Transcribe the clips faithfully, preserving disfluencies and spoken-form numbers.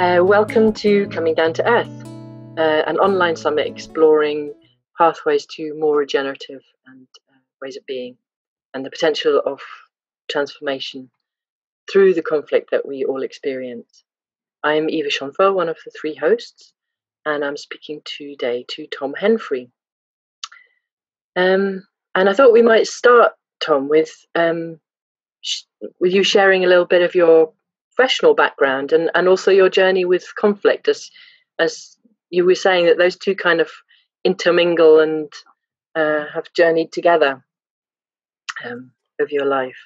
Uh, welcome to Coming Down to Earth, uh, an online summit exploring pathways to more regenerative and uh, ways of being and the potential of transformation through the conflict that we all experience. I'm Eva Schönfeld, one of the three hosts, and I'm speaking today to Tom Henfrey. Um, and I thought we might start, Tom, with, um, sh with you sharing a little bit of your professional background and, and also your journey with conflict, as as you were saying that those two kind of intermingle and uh, have journeyed together um, of your life.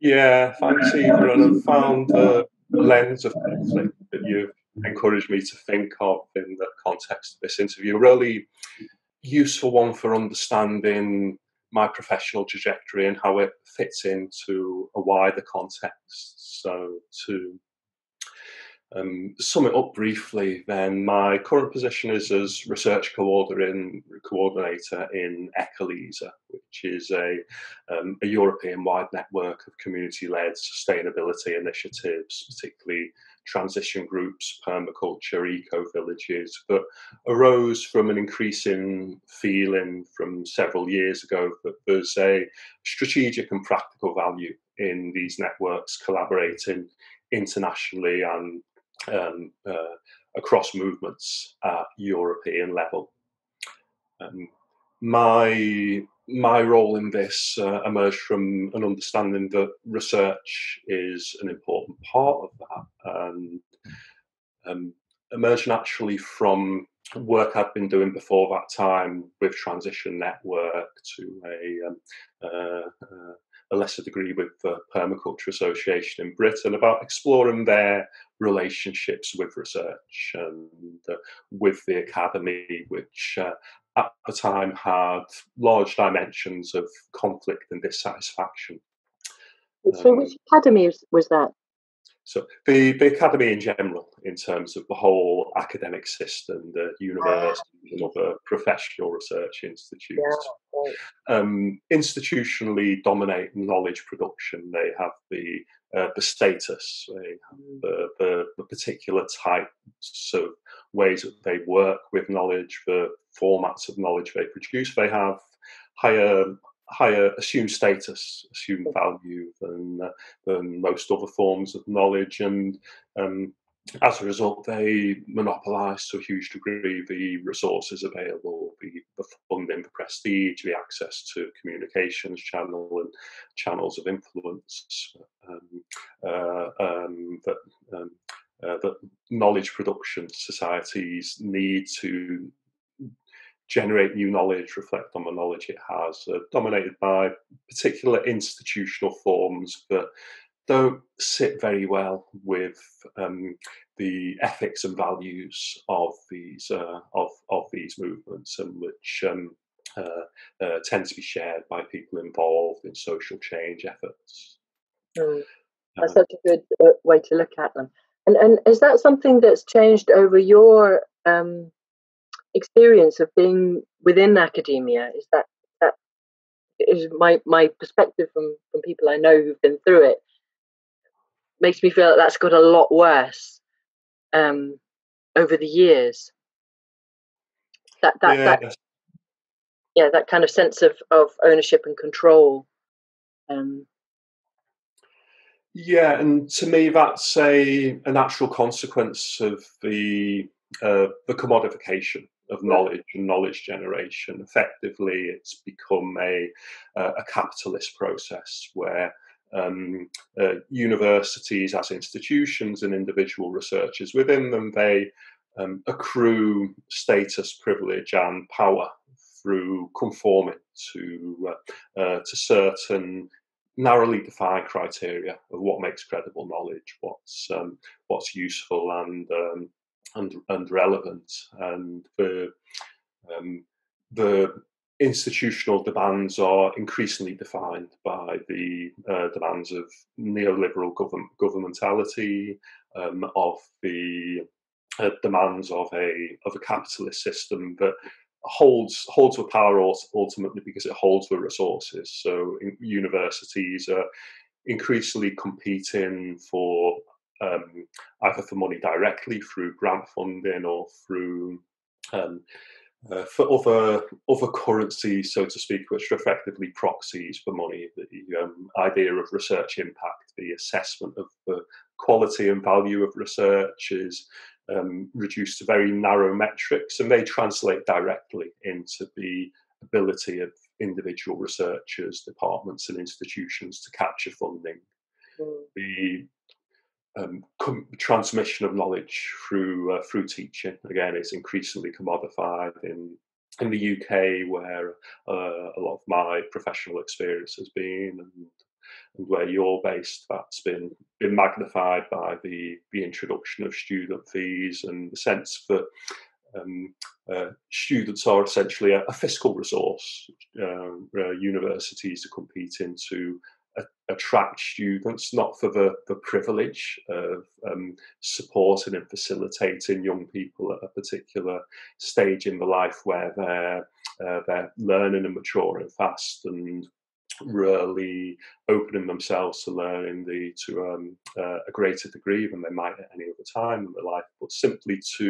Yeah, thanks, Eva, and I've found the lens of conflict that you've encouraged me to think of in the context of this interview a really useful one for understanding my professional trajectory and how it fits into a wider context. So to um, sum it up briefly, then my current position is as research coordinator in ECOLISE, which is a, um, a European-wide network of community-led sustainability initiatives, particularly transition groups, permaculture, eco-villages, but arose from an increasing feeling from several years ago that there's a strategic and practical value in these networks collaborating internationally and um, uh, across movements at European level. Um, my My role in this uh, emerged from an understanding that research is an important part of that, and um, emerged naturally from work I'd been doing before that time with Transition Network to a, um, uh, uh, a lesser degree with the Permaculture Association in Britain about exploring their relationships with research and uh, with the academy, which uh, at the time had large dimensions of conflict and dissatisfaction. So um, which academy was that? So the, the academy in general, in terms of the whole academic system, the universities and other professional research institutes. Yeah, right. um, institutionally dominate knowledge production. They have the, uh, the status, they have the, the, the particular types of ways that they work with knowledge, the formats of knowledge they produce. They have higher higher assumed status, assumed value than, uh, than most other forms of knowledge, and um, as a result they monopolise to a huge degree the resources available, the, the funding, the prestige, the access to communications channel and channels of influence um, uh, um, that, um, uh, that knowledge production societies need to generate new knowledge, reflect on the knowledge it has, uh, dominated by particular institutional forms that don't sit very well with um, the ethics and values of these uh, of of these movements, and which um, uh, uh, tend to be shared by people involved in social change efforts. Mm, that's uh, such a good uh, way to look at them. And and is that something that's changed over your um, experience of being within academia? Is that that is my my perspective from from people I know who've been through it makes me feel that that's got a lot worse um, over the years. That that yeah. that yeah, that kind of sense of of ownership and control. Um, yeah, and to me that's a a natural consequence of the uh, the commodification of knowledge and knowledge generation. Effectively, it's become a, uh, a capitalist process where um, uh, universities as institutions and individual researchers within them, they um, accrue status, privilege and power through conforming to, uh, uh, to certain narrowly defined criteria of what makes credible knowledge, what's, um, what's useful and um, And, and relevant, and the, um, the institutional demands are increasingly defined by the uh, demands of neoliberal govern governmentality, um, of the uh, demands of a of a capitalist system that holds holds the power ultimately because it holds the resources. So in universities are increasingly competing for um, either for money directly through grant funding or through um, uh, for other other currencies, so to speak, which are effectively proxies for money. The um, idea of research impact, the assessment of the quality and value of research is um, reduced to very narrow metrics, and they translate directly into the ability of individual researchers, departments and institutions to capture funding. Mm. The um, com transmission of knowledge through uh, through teaching, again, is increasingly commodified in in the U K, where uh, a lot of my professional experience has been, and, and where you're based, that's been been magnified by the the introduction of student fees and the sense that Um, uh, students are essentially a, a fiscal resource. Uh, uh, universities are competing to uh, attract students, not for the, the privilege of um, supporting and facilitating young people at a particular stage in the life where they're, uh, they're learning and maturing fast and really opening themselves to learning the, to um, uh, a greater degree than they might at any other time in their life, but simply to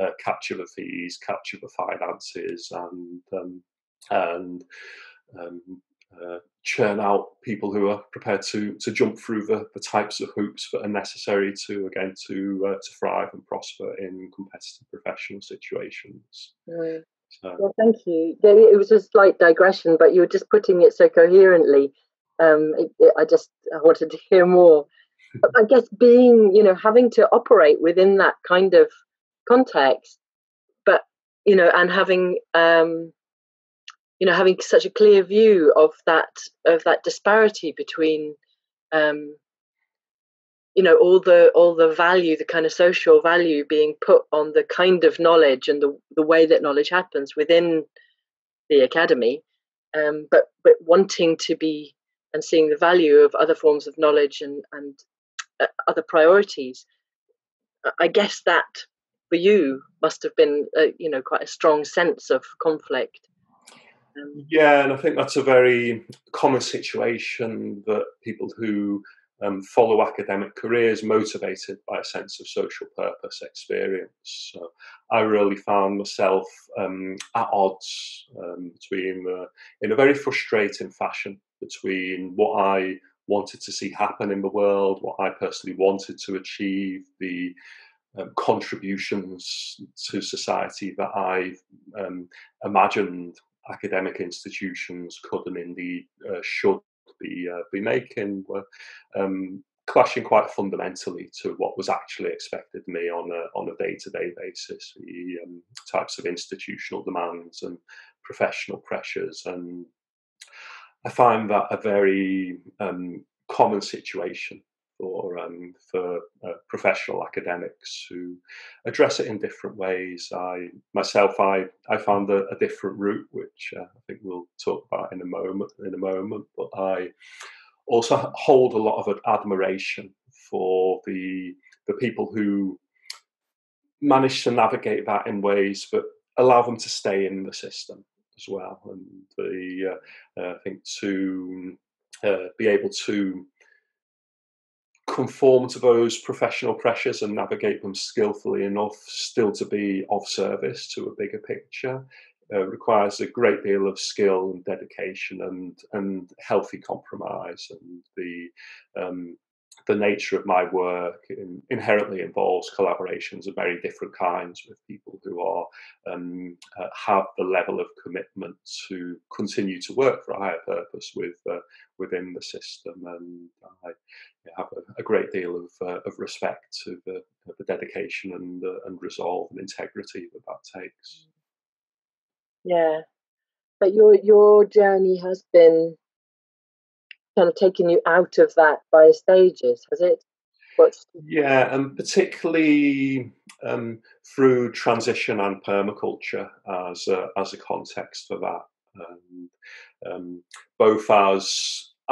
uh, capture the fees, capture the finances, and um, and um, uh, churn out people who are prepared to to jump through the, the types of hoops that are necessary to again to uh, to thrive and prosper in competitive professional situations. Mm. So. Well, thank you. It was a slight digression, but you were just putting it so coherently. Um, it, it, I just I wanted to hear more. I guess being, you know, having to operate within that kind of context, but, you know, and having, um, you know, having such a clear view of that, of that disparity between, um, you know, all the all the value, the kind of social value being put on the kind of knowledge and the the way that knowledge happens within the academy, um, but but wanting to be and seeing the value of other forms of knowledge and and uh, other priorities. I guess that for you must have been uh, you know, quite a strong sense of conflict. Um, yeah, and I think that's a very common situation that people who Um, follow academic careers motivated by a sense of social purpose experience. So I really found myself um, at odds um, between, uh, in a very frustrating fashion, between what I wanted to see happen in the world, what I personally wanted to achieve, the um, contributions to society that I um, imagined academic institutions could and indeed uh, should Be, uh, be making, were um, clashing quite fundamentally to what was actually expected of me on a on a day-to-day basis, the um, types of institutional demands and professional pressures. And I find that a very um, common situation for um, for uh, professional academics who address it in different ways. I myself, I I found a, a different route, which uh, I think we'll talk about in a moment. In a moment, but I also hold a lot of admiration for the the people who manage to navigate that in ways that allow them to stay in the system as well, and the uh, uh, I think to uh, be able to conform to those professional pressures and navigate them skillfully enough still to be of service to a bigger picture uh, requires a great deal of skill and dedication and and healthy compromise. And the um the nature of my work in, inherently involves collaborations of very different kinds with people who are um, uh, have the level of commitment to continue to work for a higher purpose with uh, within the system, and I have a, a great deal of uh, of respect to the, the dedication and uh, and resolve and integrity that that takes. Yeah, but your your journey has been kind of taking you out of that by stages, has it? What's... Yeah, and particularly um, through transition and permaculture as a, as a context for that, um, um, both as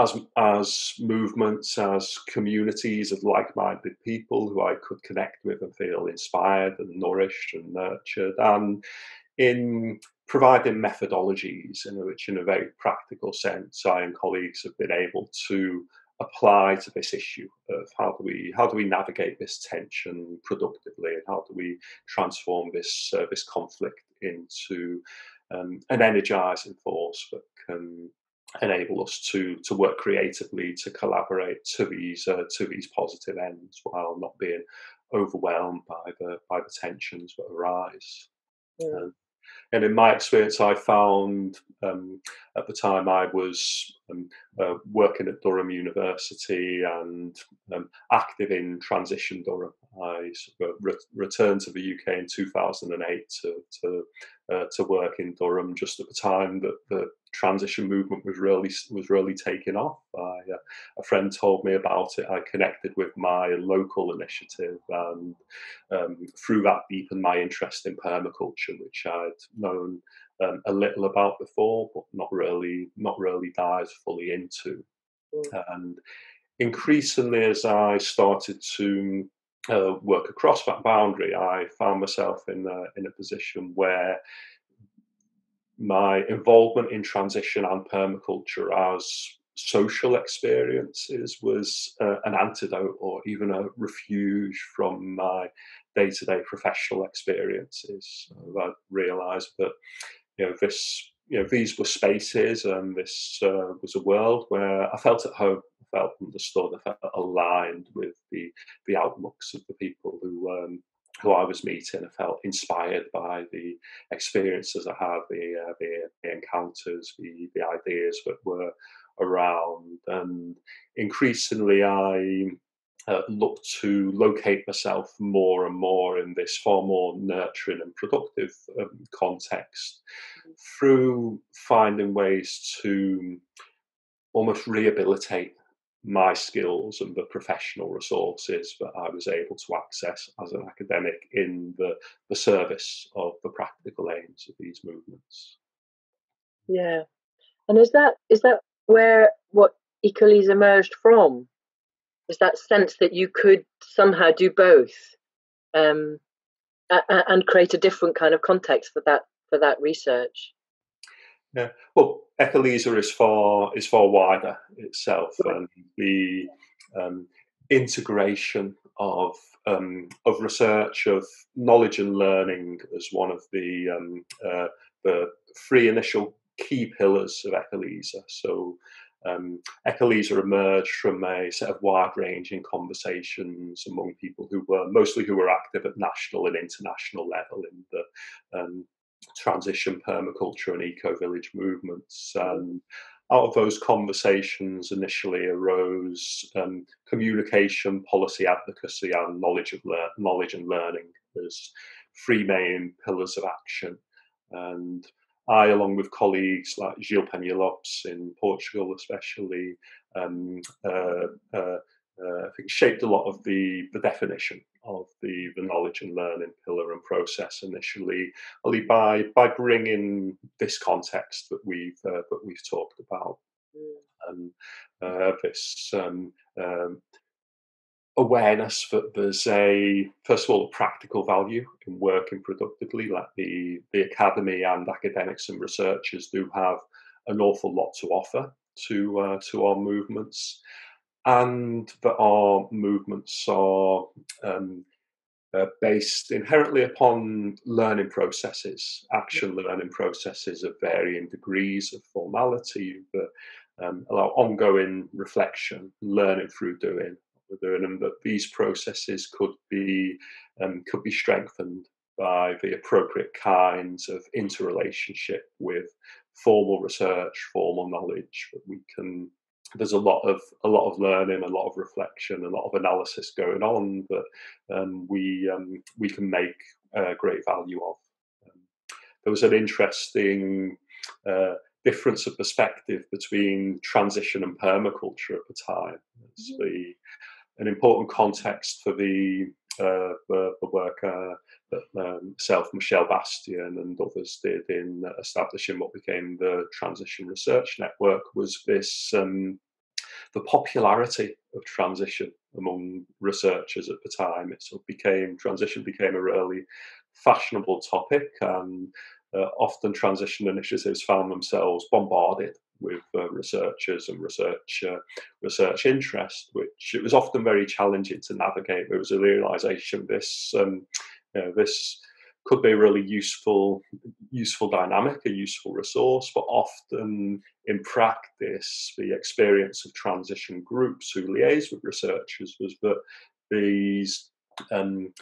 as as movements, as communities of like-minded people who I could connect with and feel inspired and nourished and nurtured, and in providing methodologies in which, in a very practical sense, I and colleagues have been able to apply to this issue of how do we how do we navigate this tension productively, and how do we transform this uh, this conflict into um, an energizing force that can enable us to to work creatively, to collaborate to these uh, to these positive ends, while not being overwhelmed by the by the tensions that arise. Yeah. Um, and in my experience, I found um, at the time I was um, uh, working at Durham University and um, active in Transition Durham. I re returned to the U K in two thousand eight to to, uh, to work in Durham, just at the time that the Transition movement was really was really taking off. I, uh, a friend told me about it. I connected with my local initiative, and um, through that deepened my interest in permaculture, which I'd known um, a little about before, but not really not really dived fully into. Mm. And increasingly, as I started to uh, work across that boundary, I found myself in a, in a position where my involvement in transition and permaculture as social experiences was uh, an antidote, or even a refuge, from my day-to-day professional experiences. So I realised that you know this, you know these were spaces, and this uh, was a world where I felt at home, I felt understood, I felt aligned with the the outlooks of the people who. Um, who I was meeting. I felt inspired by the experiences I had, the, uh, the, the encounters, the, the ideas that were around. And increasingly, I uh, looked to locate myself more and more in this far more nurturing and productive um, context, through finding ways to almost rehabilitate my skills and the professional resources that I was able to access as an academic in the, the service of the practical aims of these movements. Yeah. And is that is that where what ECOLISE emerged from? Is that sense that you could somehow do both um, and create a different kind of context for that for that research? Yeah. Well, ECOLISE is far is far wider itself, and the um, integration of um, of research, of knowledge and learning, as one of the um, uh, the three initial key pillars of ECOLISE. So. Um, ECOLISE emerged from a set of wide-ranging conversations among people who were mostly who were active at national and international level in the um, transition, permaculture, and eco-village movements. And out of those conversations initially arose um, communication, policy advocacy, and knowledge of lear knowledge and learning as three main pillars of action. And I, along with colleagues like Gil Penha-Lopes in Portugal especially, um, uh, uh, uh, I think shaped a lot of the, the definition of the, the knowledge and learning pillar and process initially, only by by bringing this context that we've uh, that we've talked about, um, uh, this um, um, awareness that there's a first of all a practical value in working productively. Like the the academy and academics and researchers do have an awful lot to offer to uh, to our movements. And that our movements are um, uh, based inherently upon learning processes, action learning processes of varying degrees of formality that um, allow ongoing reflection, learning through doing. And that these processes could be um, could be strengthened by the appropriate kinds of interrelationship with formal research, formal knowledge that we can. There's a lot of a lot of learning, a lot of reflection, a lot of analysis going on that um, we um, we can make uh, great value of. Um, there was an interesting uh, difference of perspective between transition and permaculture at the time. It's the an important context for the uh, the, the work uh, that um, myself, Michelle Bastian, and others did in establishing what became the Transition Research Network was this um, the popularity of transition among researchers at the time. It sort of became transition became a really fashionable topic, and uh, often transition initiatives found themselves bombarded with uh, researchers and research uh, research interest, which it was often very challenging to navigate. There was a realization this um, you know, this could be a really useful useful dynamic, a useful resource, but often in practice the experience of transition groups who liaise with researchers was that these um,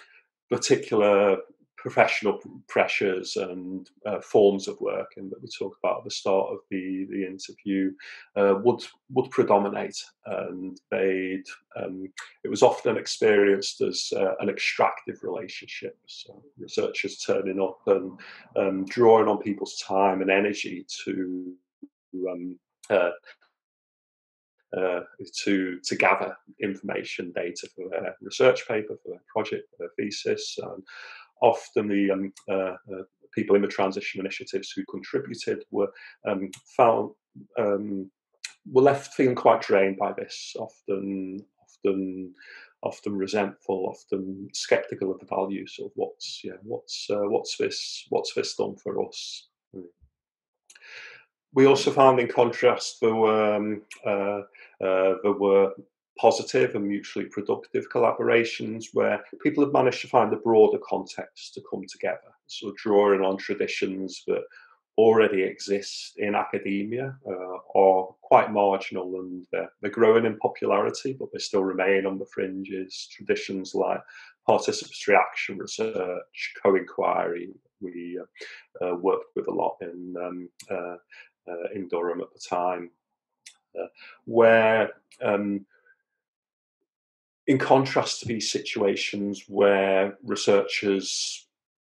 particular professional pressures and uh, forms of working that we talked about at the start of the the interview uh, would would predominate, and they'd um, it was often experienced as uh, an extractive relationship. So researchers turning up and um, drawing on people's time and energy to um, uh, Uh, to to gather information, data for their research paper, for their project, for their thesis. And often the um, uh, uh, people in the transition initiatives who contributed were um, found um, were left feeling quite drained by this. Often, often, often resentful. Often sceptical of the values of what's yeah what's uh, what's this what's this done for us. We also found, in contrast, there were um, uh, uh, there were positive and mutually productive collaborations where people had managed to find a broader context to come together, so drawing on traditions that already exist in academia, uh, are quite marginal, and they're, they're growing in popularity, but they still remain on the fringes. Traditions like participatory action research, co-inquiry, we uh, worked with a lot in um, uh, Uh, in Durham at the time, uh, where um, in contrast to these situations where researchers,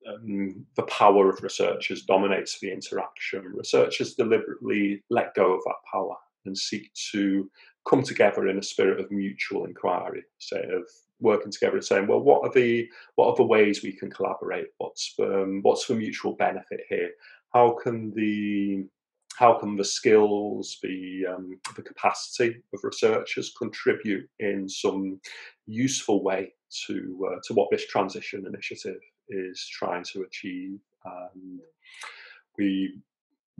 um, the power of researchers dominates the interaction, researchers deliberately let go of that power and seek to come together in a spirit of mutual inquiry, say of working together and saying, well, what are the what are the ways we can collaborate? What's um, what's the mutual benefit here? How can the How can the skills, the, um, the capacity of researchers contribute in some useful way to uh, to what this transition initiative is trying to achieve? And we,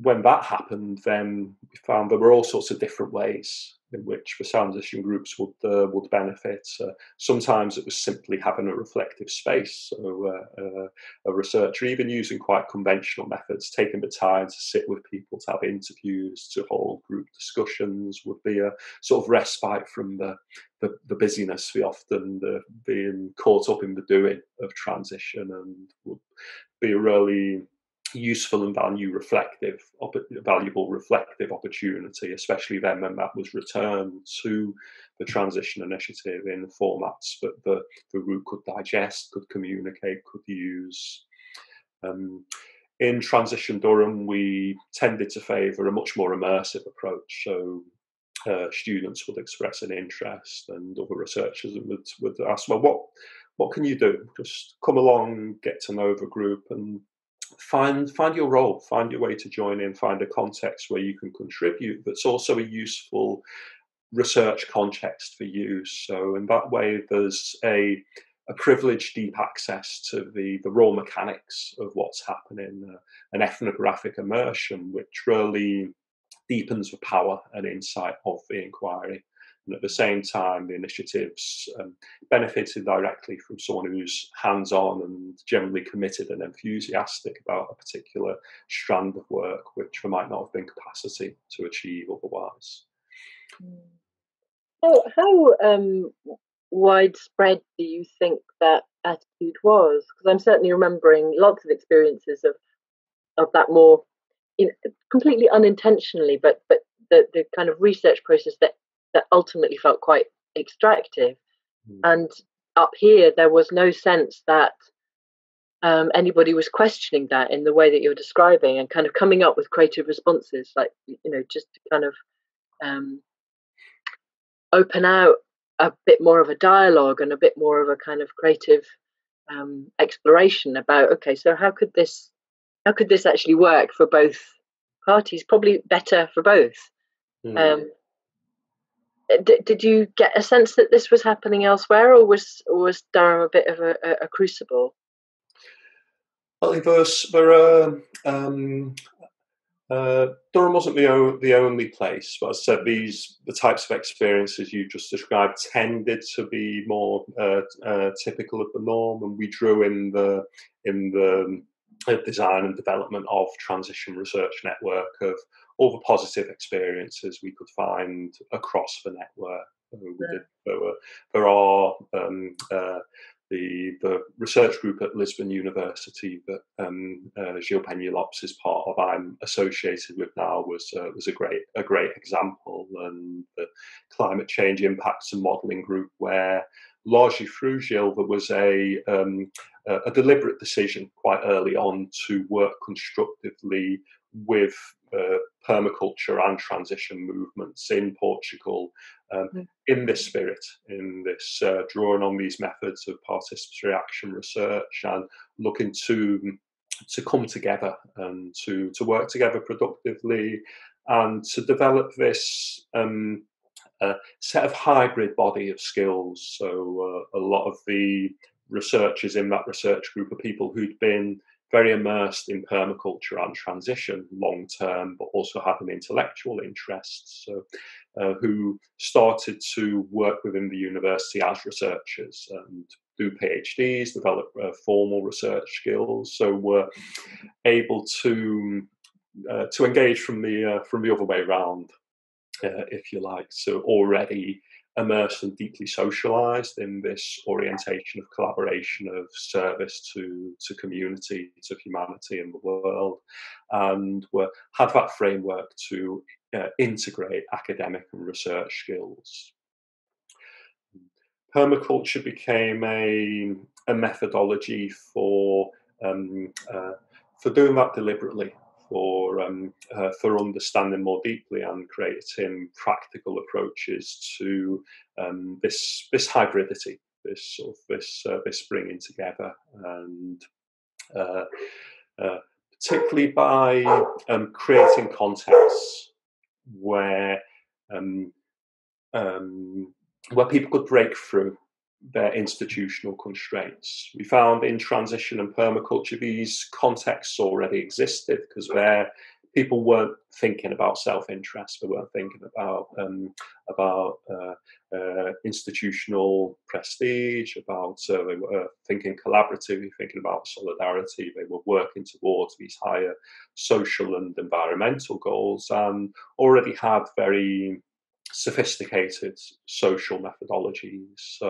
when that happened, then we found there were all sorts of different ways in which the transition groups would uh, would benefit. Uh, sometimes it was simply having a reflective space. So uh, uh, a researcher, even using quite conventional methods, taking the time to sit with people, to have interviews, to hold group discussions, would be a sort of respite from the the, the busyness, we often the, being caught up in the doing of transition, and would be really useful and value reflective, op valuable reflective opportunity, especially then when that was returned to the transition initiative in formats that the, the group could digest, could communicate, could use. Um, in Transition Durham, we tended to favour a much more immersive approach. So uh, students would express an interest, and other researchers would, would ask, well, what, what can you do? Just come along, get to know the group, and Find find your role, find your way to join in, find a context where you can contribute that's also a useful research context for you. So in that way, there's a, a privileged deep access to the, the raw mechanics of what's happening, uh, an ethnographic immersion, which really deepens the power and insight of the inquiry. And at the same time, the initiatives um, benefited directly from someone who's hands-on and generally committed and enthusiastic about a particular strand of work, which there might not have been capacity to achieve otherwise. How, how um, widespread do you think that attitude was? Because I'm certainly remembering lots of experiences of of that more in, completely unintentionally, but but the, the kind of research process that that ultimately felt quite extractive. Mm. And up here, there was no sense that um, anybody was questioning that in the way that you're describing, and kind of coming up with creative responses, like, you know, just to kind of um, open out a bit more of a dialogue and a bit more of a kind of creative um, exploration about, okay, so how could this, how could this actually work for both parties? Probably better for both. Mm. Um, Did, did you get a sense that this was happening elsewhere, or was or was Durham a bit of a, a, a crucible? Well, there are um, Uh, Durham wasn't the, o the only place, but as I said, these the types of experiences you just described tended to be more uh, uh, typical of the norm, and we drew in the in the um, design and development of Transition Research Network of all the positive experiences we could find across the network. We did, there were there are um, uh, The, the research group at Lisbon University that um, uh, Gil Penha-Lopes is part of, I'm associated with now, was uh, was a great a great example, and the climate change impacts and modelling group, where largely through Gil there was a um, a deliberate decision quite early on to work constructively with uh, permaculture and transition movements in Portugal, um, mm. in this spirit, in this uh, drawing on these methods of participatory action research, and looking to to come together and to to work together productively, and to develop this um, uh, set of hybrid body of skills. So uh, a lot of the researchers in that research group are people who'd been very immersed in permaculture and transition long term, but also have an intellectual interest, so uh, who started to work within the university as researchers and do PhDs, develop uh, formal research skills, so were able to uh, to engage from the uh, from the other way around, uh, if you like, so already immersed and deeply socialized in this orientation of collaboration, of service to to community, to humanity and the world, and were, had that framework to uh, integrate academic and research skills. Permaculture became a, a methodology for um, uh, for doing that deliberately, for um, uh, for understanding more deeply and creating practical approaches to um, this this hybridity, this sort of this uh, this bringing together, and uh, uh, particularly by um, creating contexts where um, um, where people could break through their institutional constraints. We found in transition and permaculture these contexts already existed, because where people weren't thinking about self-interest, they weren't thinking about um, about uh, uh, institutional prestige, about uh, they were thinking collaboratively, thinking about solidarity. They were working towards these higher social and environmental goals, and already had very sophisticated social methodologies. So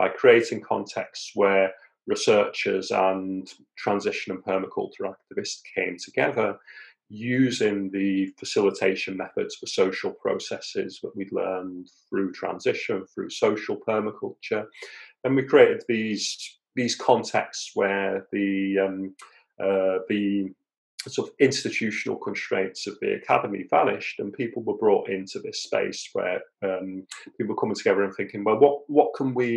by creating contexts where researchers and transition and permaculture activists came together, using the facilitation methods for social processes that we'd learned through transition, through social permaculture, and we created these these contexts where the um, uh, the sort of institutional constraints of the academy vanished, and people were brought into this space where um, people were coming together and thinking, well, what what can we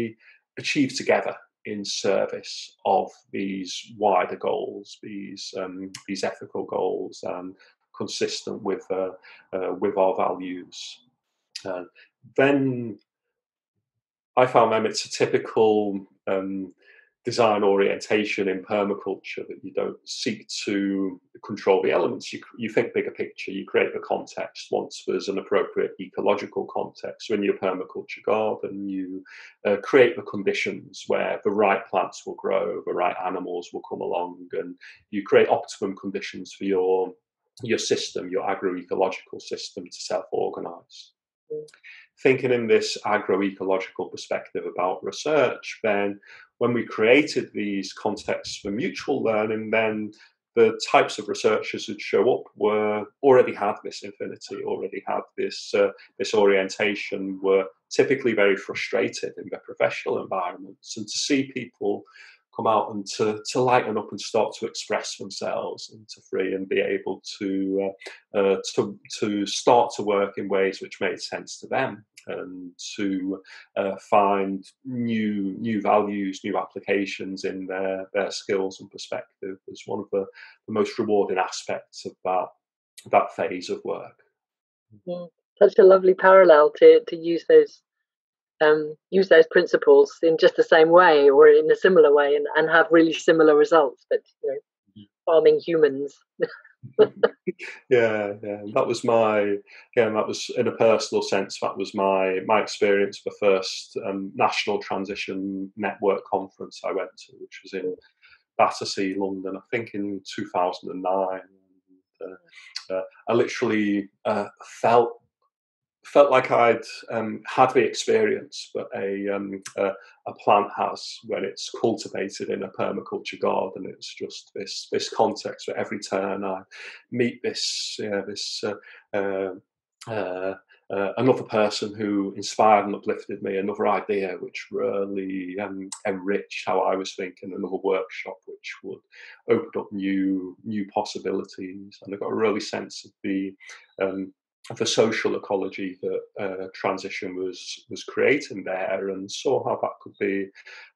achieve together in service of these wider goals, these um, these ethical goals, and consistent with uh, uh, with our values. Uh, then I found them, it's a typical Um, design orientation in permaculture, that you don't seek to control the elements. You, you think bigger picture, you create the context once there's an appropriate ecological context. So in your permaculture garden, you uh, create the conditions where the right plants will grow, the right animals will come along, and you create optimum conditions for your, your system, your agroecological system, to self-organize. Thinking in this agroecological perspective about research, then when we created these contexts for mutual learning, then the types of researchers who'd show up were already had this affinity, already had this uh, this orientation, were typically very frustrated in their professional environments, and to see people come out and to, to lighten up and start to express themselves and to free and be able to uh, uh, to to start to work in ways which made sense to them, and to uh, find new new values, new applications in their their skills and perspective, was one of the, the most rewarding aspects of that that phase of work. Yeah, such a lovely parallel to to use those. Um, use those principles in just the same way or in a similar way, and, and have really similar results, but you know, farming humans. yeah, yeah, that was my, yeah, that was in a personal sense, that was my, my experience of the first um, National Transition Network conference I went to, which was in Battersea, London, I think in two thousand nine. Uh, uh, I literally uh, felt felt like I'd um, had the experience that a, um, a, a plant has when it's cultivated in a permaculture garden. It's just this this context where every turn I meet this yeah, this uh, uh, uh, uh, another person who inspired and uplifted me, another idea which really um, enriched how I was thinking, another workshop which would open up new new possibilities. And I got a really sense of the um, the social ecology that uh, transition was was creating there, and saw how that could be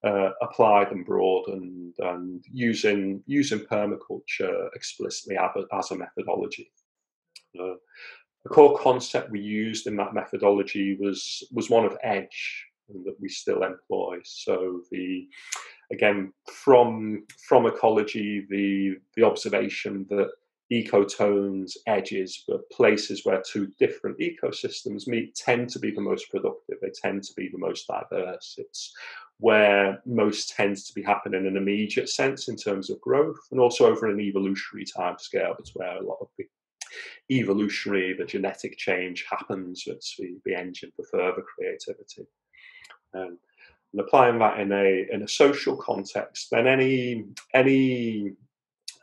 uh, applied and broadened, and, and using using permaculture explicitly as a methodology. Uh, the core concept we used in that methodology was was one of edge, and that we still employ. So the again from from ecology, the the observation that ecotones, edges, but places where two different ecosystems meet tend to be the most productive. They tend to be the most diverse. It's where most tends to be happening in an immediate sense in terms of growth, and also over an evolutionary timescale. It's where a lot of the evolutionary, the genetic change happens. It's the, the engine for further creativity. Um, and applying that in a in a social context, then any any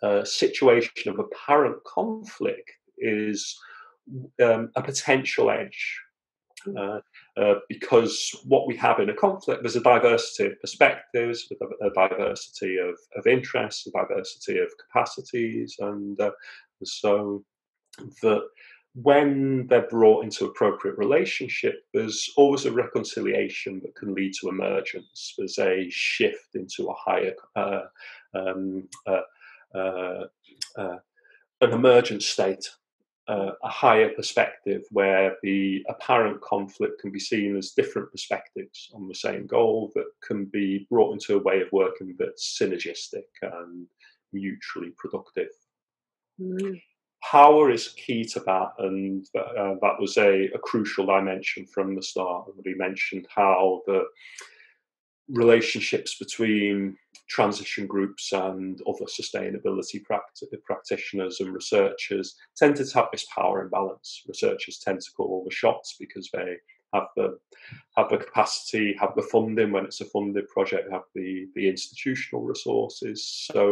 Uh, situation of apparent conflict is um, a potential edge, uh, uh, because what we have in a conflict, there's a diversity of perspectives, a diversity of, of interests, a diversity of capacities, and uh, so that when they're brought into appropriate relationship, there's always a reconciliation that can lead to emergence. There's a shift into a higher uh, um, uh, Uh, uh, an emergent state, uh, a higher perspective where the apparent conflict can be seen as different perspectives on the same goal that can be brought into a way of working that's synergistic and mutually productive. Mm. Power is key to that, and uh, that was a, a crucial dimension from the start. We mentioned how the relationships between transition groups and other sustainability practi practitioners and researchers tend to have this power imbalance. Researchers tend to call all the shots because they have the have the capacity, have the funding when it's a funded project, have the the institutional resources. So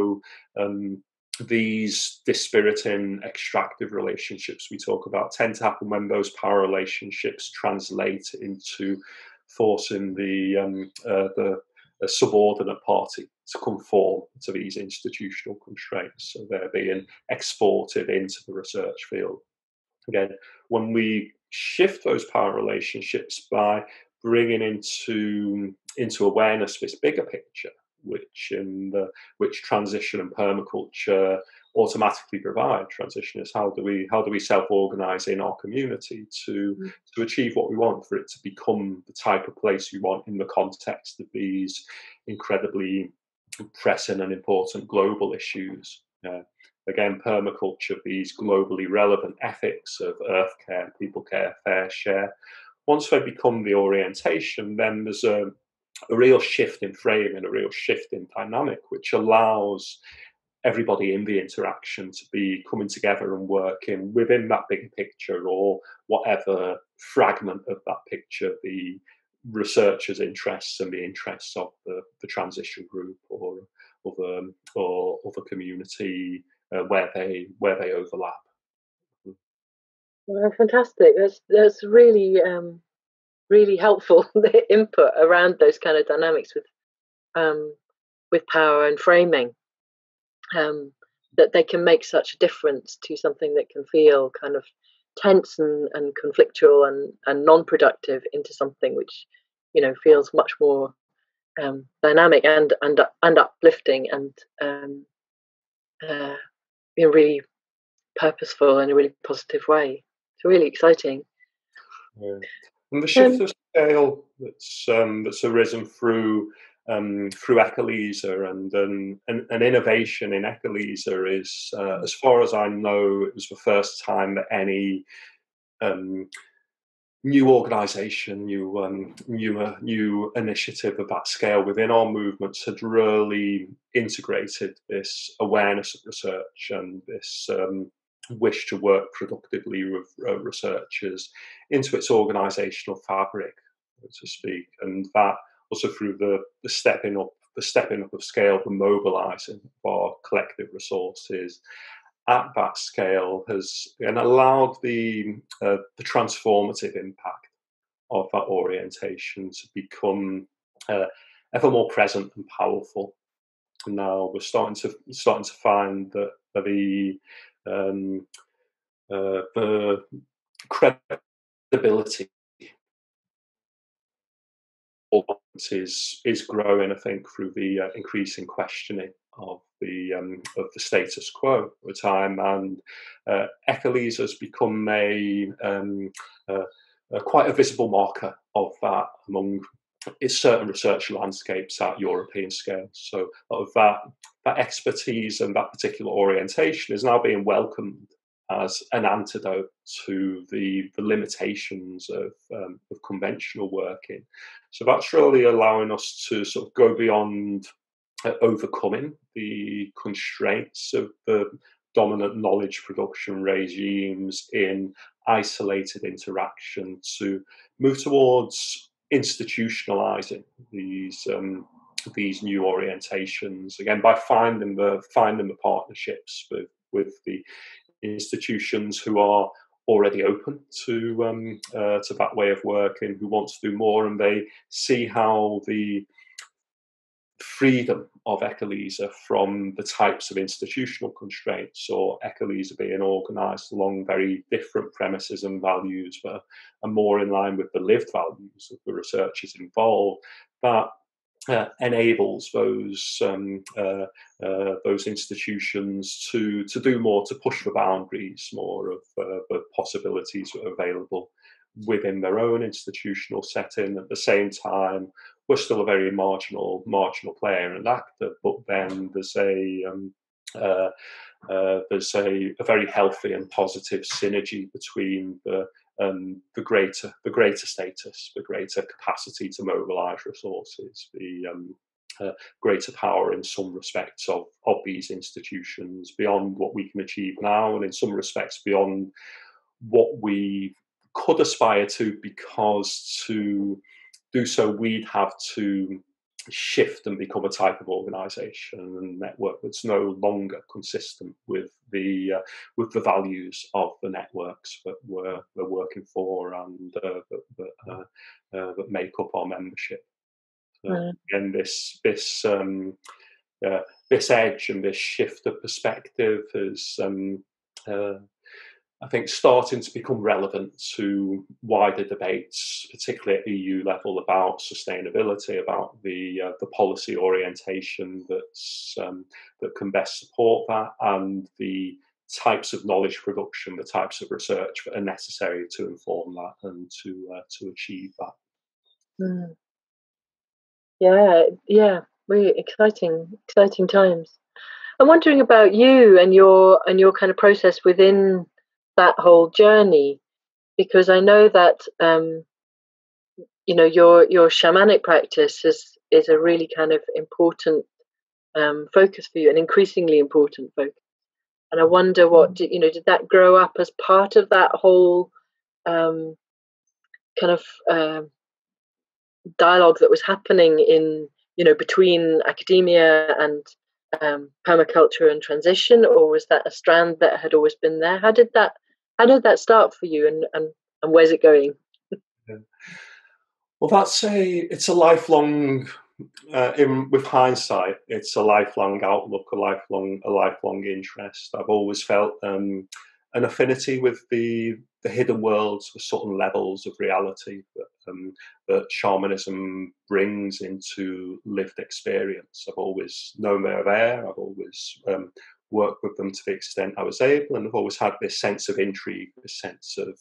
um, these dispiriting, extractive relationships we talk about tend to happen when those power relationships translate into forcing the um, uh, the a subordinate party to conform to these institutional constraints, so they're being exported into the research field. Again, when we shift those power relationships by bringing into into awareness this bigger picture, which in the which transition and permaculture automatically provide. Transition is how do we how do we self-organize in our community to mm. to achieve what we want, for it to become the type of place we want in the context of these incredibly pressing and important global issues. Uh, again, permaculture, these globally relevant ethics of earth care, people care, fair share. Once they become the orientation, then there's a, a real shift in frame and a real shift in dynamic, which allows everybody in the interaction to be coming together and working within that bigger picture, or whatever fragment of that picture the researchers' interests and the interests of the, the transition group or other or other community uh, where they where they overlap. Well, fantastic. That's that's really um, really helpful, the input around those kind of dynamics with um, with power and framing. Um, that they can make such a difference to something that can feel kind of tense and, and conflictual and, and non-productive into something which, you know, feels much more um, dynamic and, and and uplifting and um, uh, in a really purposeful and a really positive way. It's really exciting. Yeah. And the shift um, of scale that's um, that's arisen through um, through ECOLISE, and an, an, an innovation in ECOLISE is, uh, as far as I know, it was the first time that any um, new organisation, new um, new, uh, new initiative of that scale within our movements had really integrated this awareness of research and this um, wish to work productively with uh, researchers into its organisational fabric, to speak, and that also through the, the stepping up, the stepping up of scale, the mobilising of our collective resources at that scale has and allowed the uh, the transformative impact of that orientation to become uh, ever more present and powerful. Now we're starting to starting to find that the um, uh, the credibility is is growing, I think, through the uh, increasing questioning of the um, of the status quo over time, and uh, ECOLISE has become a, um, uh, a quite a visible marker of that among certain research landscapes at European scale. So of that that expertise and that particular orientation is now being welcomed as an antidote to the, the limitations of, um, of conventional working. So that's really allowing us to sort of go beyond uh, overcoming the constraints of the dominant knowledge production regimes in isolated interaction, to move towards institutionalizing these um, these new orientations, again, by finding the finding the partnerships with, with the institutions who are already open to um, uh, to that way of working, who want to do more, and they see how the freedom of ECOLISE from the types of institutional constraints, or ECOLISE being organised along very different premises and values that are more in line with the lived values of the researchers involved, that Uh, enables those um, uh, uh, those institutions to to do more, to push the boundaries more of uh, the possibilities that are available within their own institutional setting. At the same time, we're still a very marginal marginal player and actor, but then there's a um, uh, uh, there's a, a very healthy and positive synergy between the Um, the greater, the greater status, the greater capacity to mobilise resources, the um, uh, greater power in some respects of of these institutions beyond what we can achieve now, and in some respects beyond what we could aspire to, because to do so we'd have to shift and become a type of organisation and network that's no longer consistent with the uh, with the values of the networks that we're, we're working for and uh, that, that, uh, uh, that make up our membership. So mm. Again, this this um, uh, this edge and this shift of perspective is, um, uh, I think, starting to become relevant to wider debates, particularly at E U level, about sustainability, about the uh, the policy orientation that's um, that can best support that, and the types of knowledge production, the types of research that are necessary to inform that and to uh, to achieve that. Mm. Yeah, yeah, really exciting, exciting times. I'm wondering about you and your and your kind of process within that whole journey, because I know that um, you know, your your shamanic practice is is a really kind of important um, focus for you, an increasingly important focus. And I wonder, what did, you know, did that grow up as part of that whole um, kind of uh, dialogue that was happening in, you know, between academia and um, permaculture and transition, or was that a strand that had always been there? How did that How did that start for you, and, and, and where's it going? Yeah. Well, that's a, it's a lifelong, uh, in, with hindsight, it's a lifelong outlook, a lifelong, a lifelong interest. I've always felt um, an affinity with the, the hidden worlds, the certain levels of reality that, um, that shamanism brings into lived experience. I've always known they're there. I've always um, work with them to the extent I was able, and I've always had this sense of intrigue, this sense of,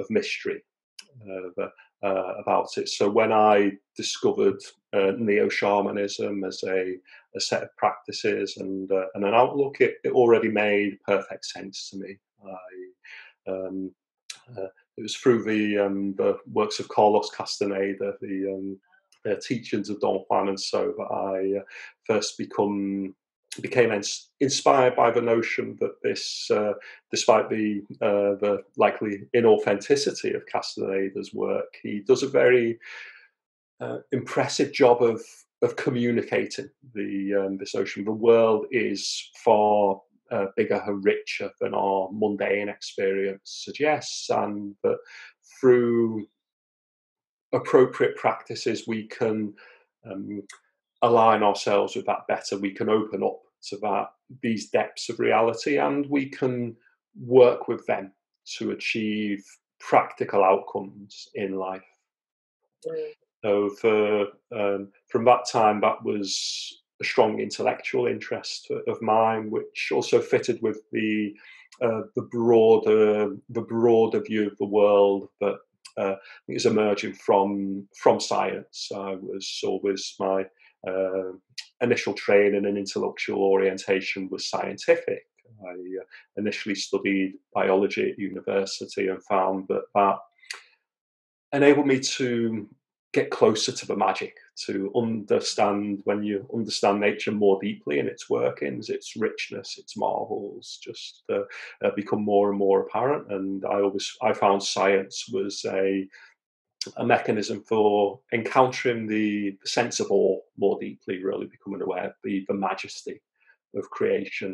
of mystery uh, uh, about it. So when I discovered uh, neo-shamanism as a, a set of practices and, uh, and an outlook, it, it already made perfect sense to me. I, um, uh, it was through the, um, the works of Carlos Castaneda, the um, uh, teachings of Don Juan, and so that I uh, first become became ins inspired by the notion that this, uh, despite the, uh, the likely inauthenticity of Castaneda's work, he does a very uh, impressive job of of communicating the um, this notion. The world is far uh, bigger and richer than our mundane experience suggests, and that through appropriate practices we can um, align ourselves with that better. We can open up to that, these depths of reality, and we can work with them to achieve practical outcomes in life. Mm. So for, um, from that time, that was a strong intellectual interest of mine, which also fitted with the uh, the broader the broader view of the world that uh, is emerging from from science. I was always my Uh, initial training and intellectual orientation was scientific. I uh, initially studied biology at university and found that that enabled me to get closer to the magic, to understand, when you understand nature more deeply and its workings, its richness, its marvels, just uh, uh, become more and more apparent. And I always, I found science was a a mechanism for encountering the sense of awe more deeply, really becoming aware of the, the majesty of creation.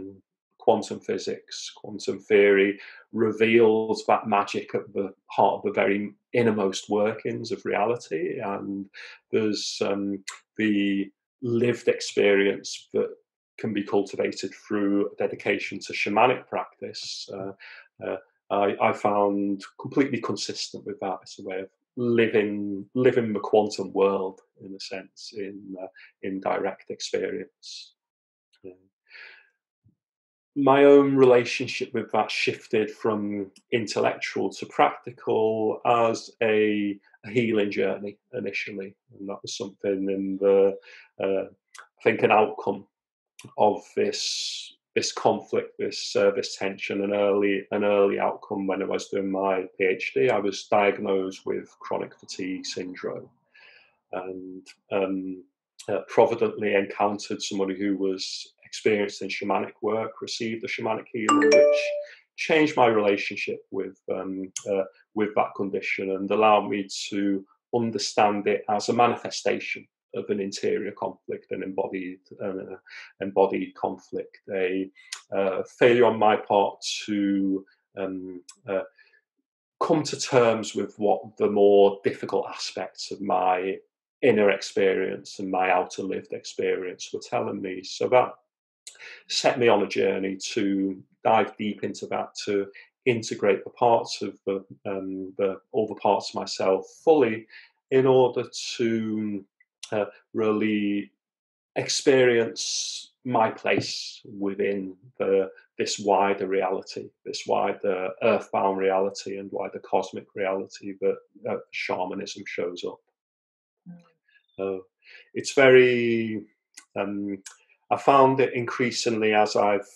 Quantum physics, quantum theory reveals that magic at the heart of the very innermost workings of reality. And there's um, the lived experience that can be cultivated through dedication to shamanic practice. Uh, uh, I, I found completely consistent with that as a way of living living the quantum world, in a sense, in uh, in direct experience. Yeah. My own relationship with that shifted from intellectual to practical as a, a healing journey initially, and that was something in the uh, I think an outcome of this this conflict, this uh, this tension, an early an early outcome. When I was doing my PhD, I was diagnosed with chronic fatigue syndrome, and um, uh, providently encountered somebody who was experienced in shamanic work, received a shamanic healing, which changed my relationship with um, uh, with that condition and allowed me to understand it as a manifestation of an interior conflict, an embodied uh, embodied conflict, a uh, failure on my part to um, uh, come to terms with what the more difficult aspects of my inner experience and my outer lived experience were telling me. So that set me on a journey to dive deep into that, to integrate the parts of the, um, the all the parts of myself fully, in order to Uh, really experience my place within the, this wider reality, this wider earthbound reality and wider cosmic reality that uh, shamanism shows up. Mm. Uh, it's very, um, I found it increasingly as I've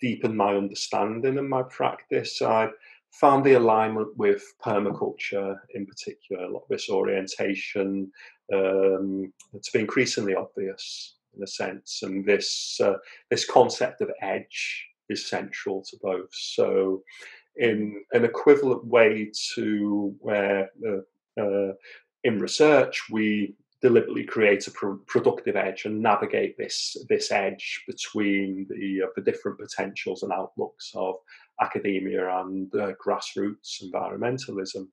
deepened my understanding and my practice, I've found the alignment with permaculture in particular, a lot of this orientation um, to be increasingly obvious, in a sense, and this uh, this concept of edge is central to both. So in an equivalent way to where uh, uh, in research we deliberately create a pro productive edge and navigate this this edge between the, uh, the different potentials and outlooks of academia and uh, grassroots environmentalism.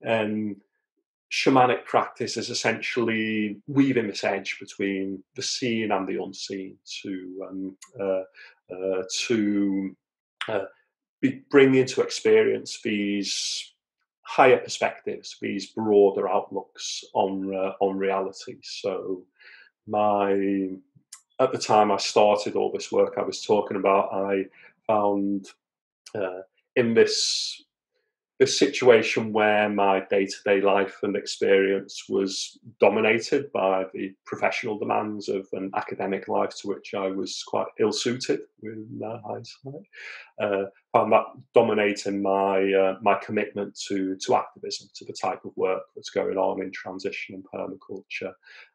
And shamanic practice is essentially weaving this edge between the seen and the unseen to um, uh, uh, to uh, be, bring into experience these higher perspectives, these broader outlooks on uh, on reality. So, my at the time I started all this work I was talking about, I found uh, in this the situation where my day-to-day life and experience was dominated by the professional demands of an academic life to which I was quite ill-suited with uh, hindsight. Uh, found that dominating my uh, my commitment to, to activism, to the type of work that's going on in transition and permaculture,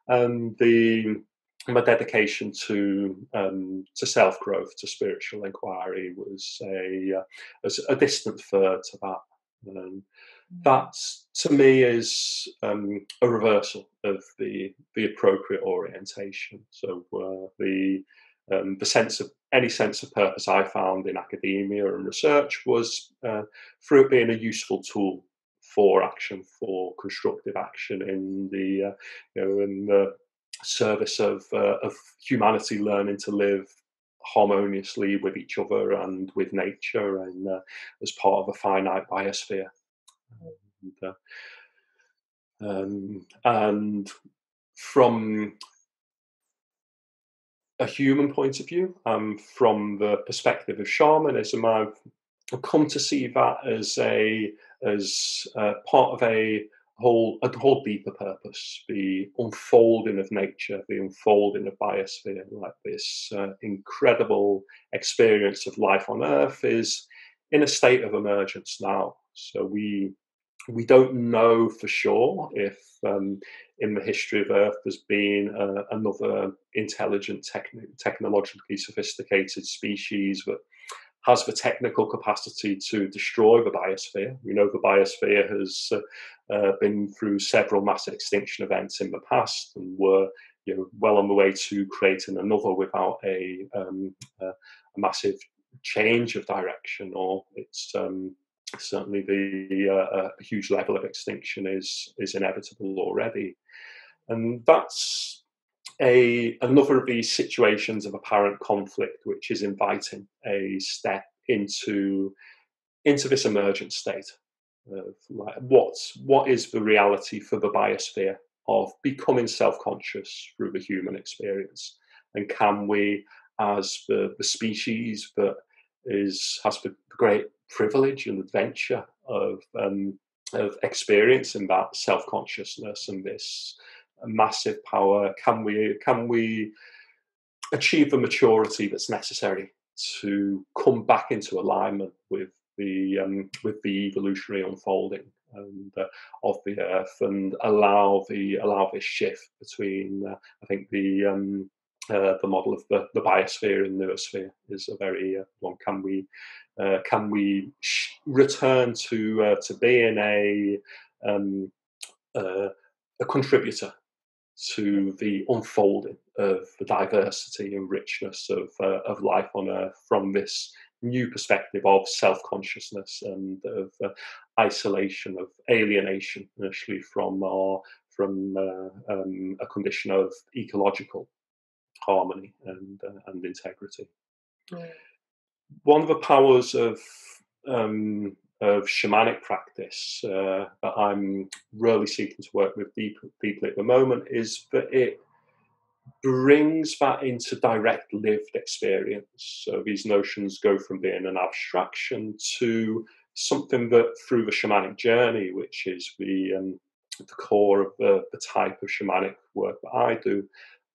and the my dedication to um, to self-growth, to spiritual inquiry, was a uh, a distant third to that. Um, that, to me, is um, a reversal of the the appropriate orientation. So uh, the um, the sense of any sense of purpose I found in academia and research was uh, through it being a useful tool for action, for constructive action in the uh, you know in the service of uh, of humanity learning to live harmoniously with each other and with nature, and uh, as part of a finite biosphere. And, uh, um, and from a human point of view, um, from the perspective of shamanism, I've come to see that as a as uh, part of a whole a whole deeper purpose, the unfolding of nature, the unfolding of biosphere, like this uh, incredible experience of life on Earth is in a state of emergence now. So we we don't know for sure if um, in the history of Earth there's been uh, another intelligent, techn technologically sophisticated species that has the technical capacity to destroy the biosphere. We know the biosphere has uh, uh, been through several mass extinction events in the past, and we're you know, well on the way to creating another without a, um, uh, a massive change of direction. Or it's um, certainly the uh, a huge level of extinction is is inevitable already, and that's A, another of these situations of apparent conflict, which is inviting a step into into this emergent state of like what's what is the reality for the biosphere of becoming self-conscious through the human experience, and can we, as the, the species that is has the great privilege and adventure of um, of experiencing that self-consciousness and this massive power, can we can we achieve the maturity that's necessary to come back into alignment with the um, with the evolutionary unfolding and uh, of the Earth, and allow the allow this shift between uh, I think the um, uh, the model of the, the biosphere and noosphere is a very uh, one. Can we uh, can we sh return to uh, to being a um, uh, a contributor to the unfolding of the diversity and richness of uh, of life on Earth from this new perspective of self-consciousness and of uh, isolation, of alienation, initially from our from uh, um, a condition of ecological harmony and uh, and integrity. Yeah. One of the powers of um, of shamanic practice uh, that I'm really seeking to work with deep, deeply at the moment is that it brings that into direct lived experience. So these notions go from being an abstraction to something that through the shamanic journey, which is the, um, the core of the, the type of shamanic work that I do,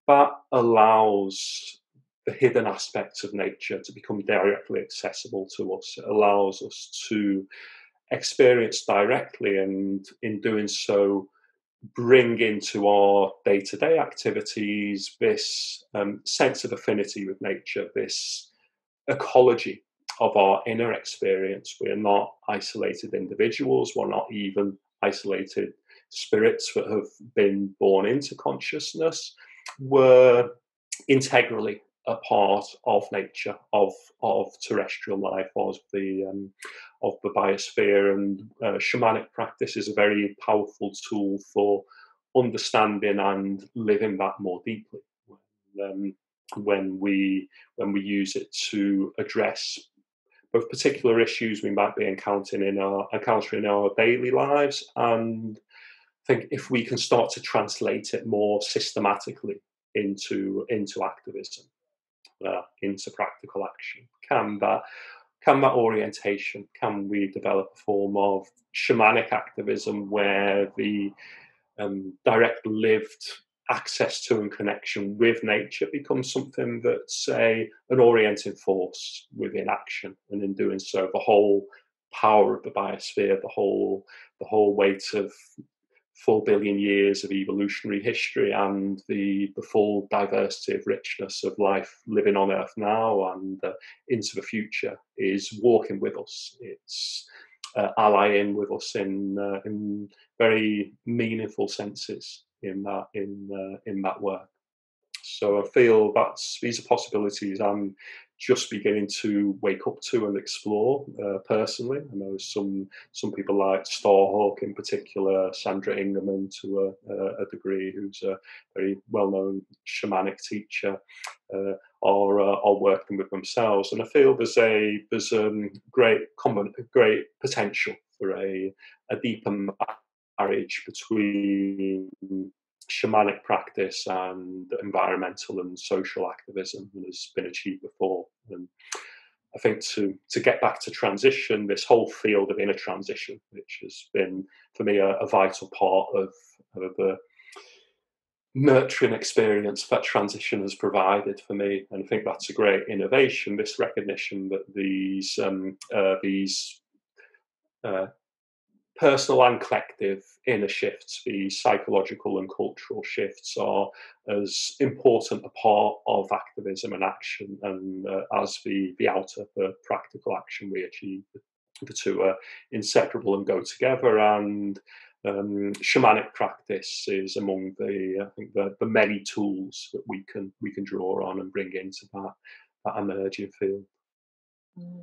that allows the hidden aspects of nature to become directly accessible to us. It allows us to experience directly, and in doing so, bring into our day-to-day activities this um, sense of affinity with nature, this ecology of our inner experience. We're not isolated individuals. We're not even isolated spirits that have been born into consciousness. We're integrally a part of nature, of of terrestrial life, of the um, of the biosphere, and uh, shamanic practice is a very powerful tool for understanding and living that more deeply. Um, when we when we use it to address both particular issues we might be encountering in our encountering in our daily lives, and I think if we can start to translate it more systematically into into activism. Uh, into practical action, can that can that orientation, can we develop a form of shamanic activism where the um, direct lived access to and connection with nature becomes something that's a, an orienting force within action, and in doing so the whole power of the biosphere, the whole the whole weight of four billion years of evolutionary history and the, the full diversity of richness of life living on Earth now and uh, into the future is walking with us. It's uh, allying with us in uh, in very meaningful senses in that in uh, in that work. So I feel that's these are possibilities I'm just beginning to wake up to and explore uh, personally. I know some some people like Starhawk in particular, Sandra Ingerman to a, a degree, who's a very well-known shamanic teacher, uh, are uh, are working with themselves. And I feel there's a there's a great common great potential for a a deeper marriage between shamanic practice and environmental and social activism that has been achieved before. And I think to to get back to transition, this whole field of inner transition, which has been for me a, a vital part of, of the nurturing experience that transition has provided for me, and I think that's a great innovation. This recognition that these um, uh, these uh, personal and collective inner shifts, the psychological and cultural shifts, are as important a part of activism and action and uh, as the, the outer the practical action we achieve. The two are inseparable and go together, and um, shamanic practice is among the I think the, the many tools that we can we can draw on and bring into that, that emerging field. Mm.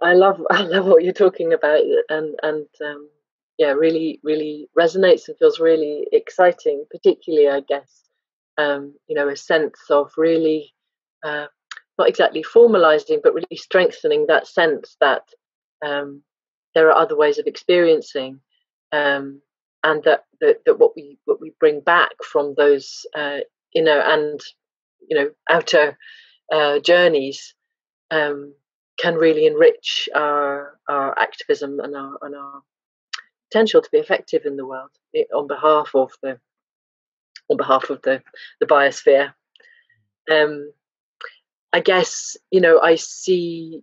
I love, I love what you're talking about, and and um, yeah, really, really resonates and feels really exciting. Particularly, I guess, um, you know, a sense of really uh, not exactly formalizing, but really strengthening that sense that um, there are other ways of experiencing, um, and that, that that what we what we bring back from those, uh, you know, and you know, outer uh, journeys. Um, can really enrich our our activism and our and our potential to be effective in the world on behalf of the on behalf of the the biosphere. Um, I guess, you know, I see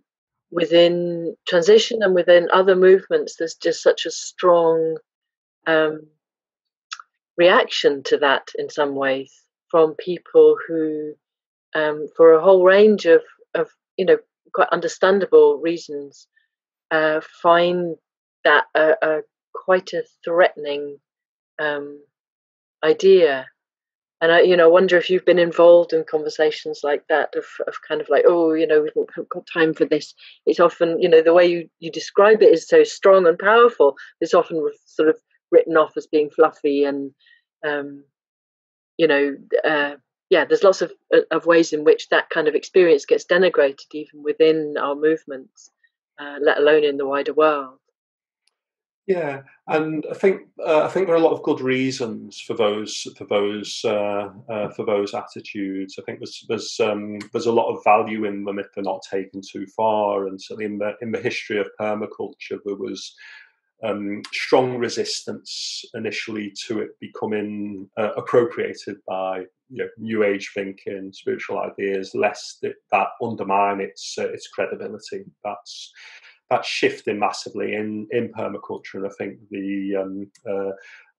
within transition and within other movements there's just such a strong um, reaction to that in some ways from people who, um, for a whole range of of you know. quite understandable reasons, uh, find that a, a quite a threatening um, idea. And I, you know, wonder if you've been involved in conversations like that of, of kind of like, oh, you know, we haven't got time for this. It's often, you know, the way you, you describe it is so strong and powerful. It's often sort of written off as being fluffy and, um, you know, uh, yeah, there's lots of, of ways in which that kind of experience gets denigrated, even within our movements, uh, let alone in the wider world. Yeah, and I think uh, I think there are a lot of good reasons for those for those uh, uh, for those attitudes. I think there's there's um, there's a lot of value in them if they're not taken too far. And certainly in the in the history of permaculture, there was Um, strong resistance initially to it becoming uh, appropriated by you know, New Age thinking, spiritual ideas, lest it, that undermine its uh, its credibility. That's that's shifting massively in in permaculture, and I think the um, uh,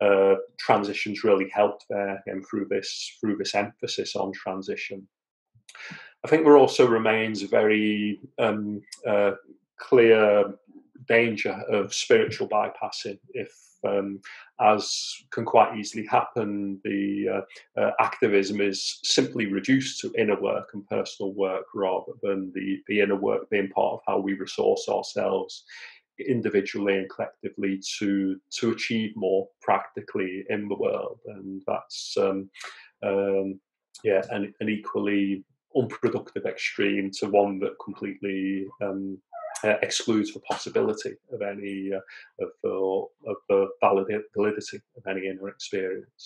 uh, transition's really helped there, and through this through this emphasis on transition. I think there also remains a very um, uh, clear danger of spiritual bypassing if, um, as can quite easily happen, the uh, uh, activism is simply reduced to inner work and personal work rather than the, the inner work being part of how we resource ourselves individually and collectively to to achieve more practically in the world. And that's um, um, yeah, an, an equally unproductive extreme to one that completely um, Uh, excludes the possibility of any uh, of the uh, of the valid validity of any inner experience.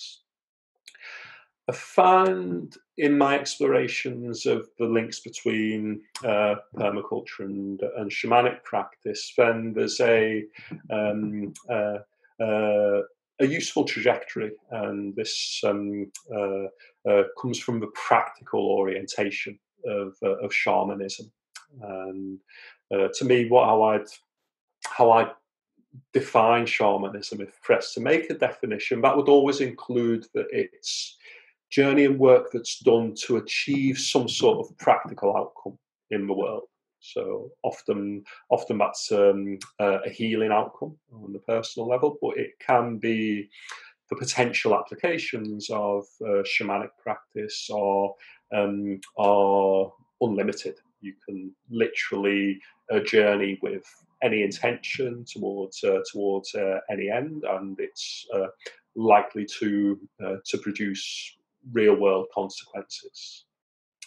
I found in my explorations of the links between uh, permaculture and, and shamanic practice, then there's a um, uh, uh, a useful trajectory, and this um, uh, uh, comes from the practical orientation of uh, of shamanism. And uh, to me, what how I'd how I define shamanism, if pressed to make a definition, that would always include that it's journey and work that's done to achieve some sort of practical outcome in the world. So often, often that's um, uh, a healing outcome on the personal level, but it can be the potential applications of uh, shamanic practice are um, are unlimited. You can literally uh, journey with any intention towards uh, towards uh, any end, and it's uh, likely to uh, to produce real world consequences.